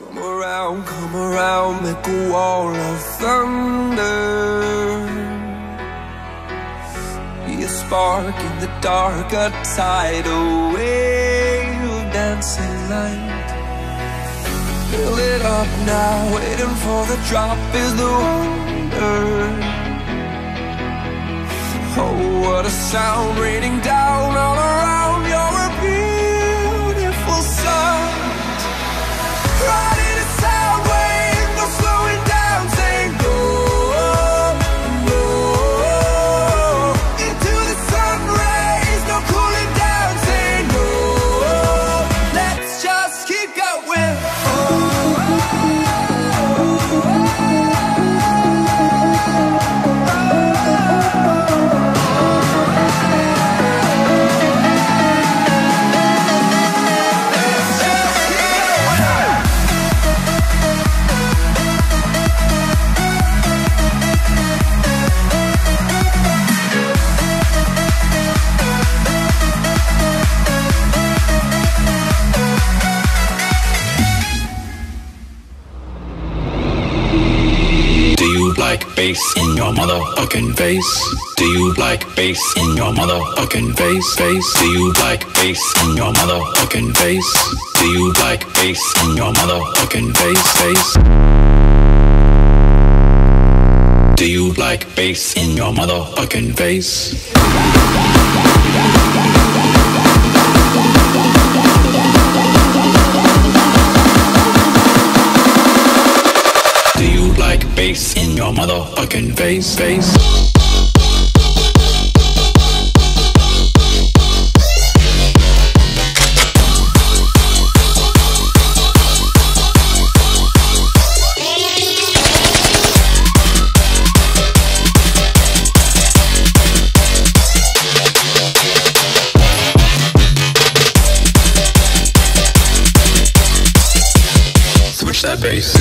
come around, make a wall of thunder. Be a spark in the dark, a tidal wave of dancing light. Fill it up now, waiting for the drop is the wonder. Oh, what a sound raining down all around. You're a beautiful sight. Right in a sound wave, no slowing down. Saying go, go into the sun rays, no cooling down. Saying go, let's just keep going. Bass in your motherfucking face. Do you like bass in your motherfucking face? Face. Do you like bass in your motherfucking face? Do you like bass in your motherfucking face? Face. Do you like bass in your motherfucking face? Do you like bass in your motherfucking face? Face. Switch that bass.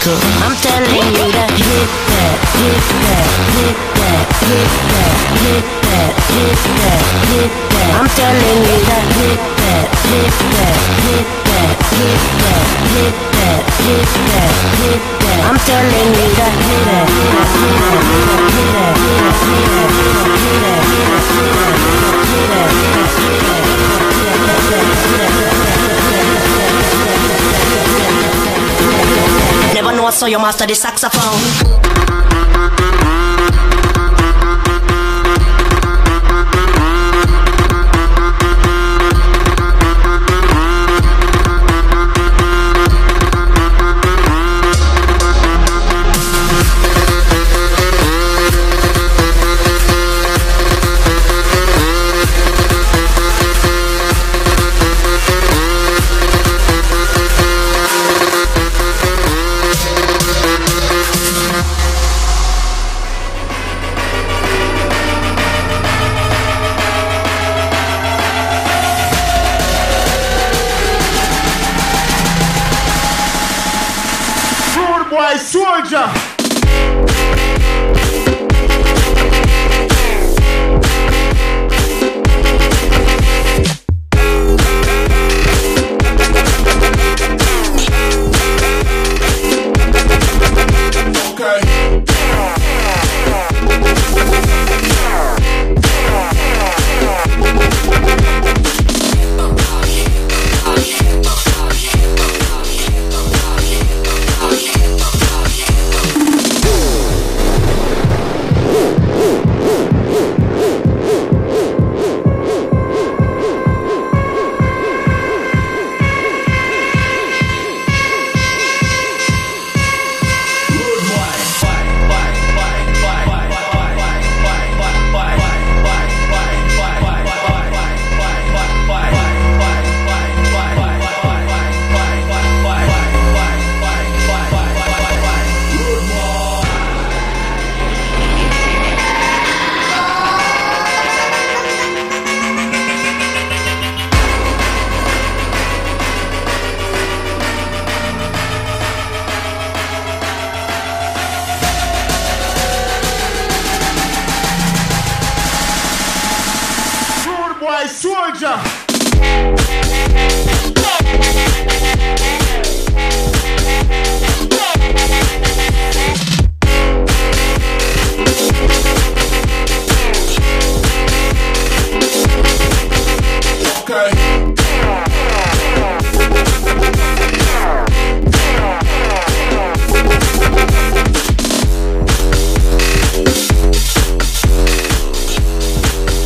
motherfucker. I'm telling you to hit that, hit that, hit that, hit that, hit that, hit that, hit that. I'm telling you to hit that, hit that, hit that, hit that, hit that, hit that, hit that. I'm telling you to hit that, hit that, hit that, never know I saw your master the saxophone. Soldier! Soldier!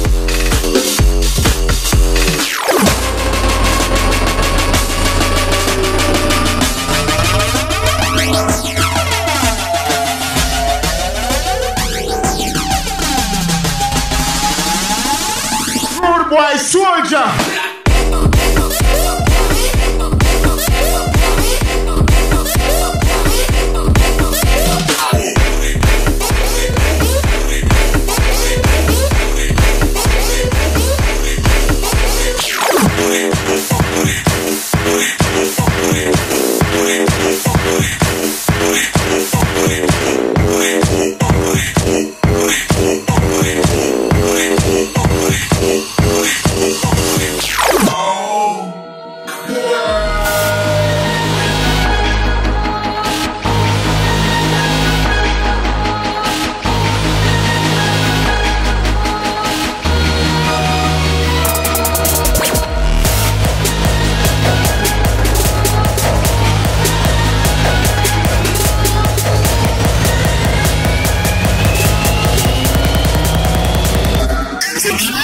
Why, soldier?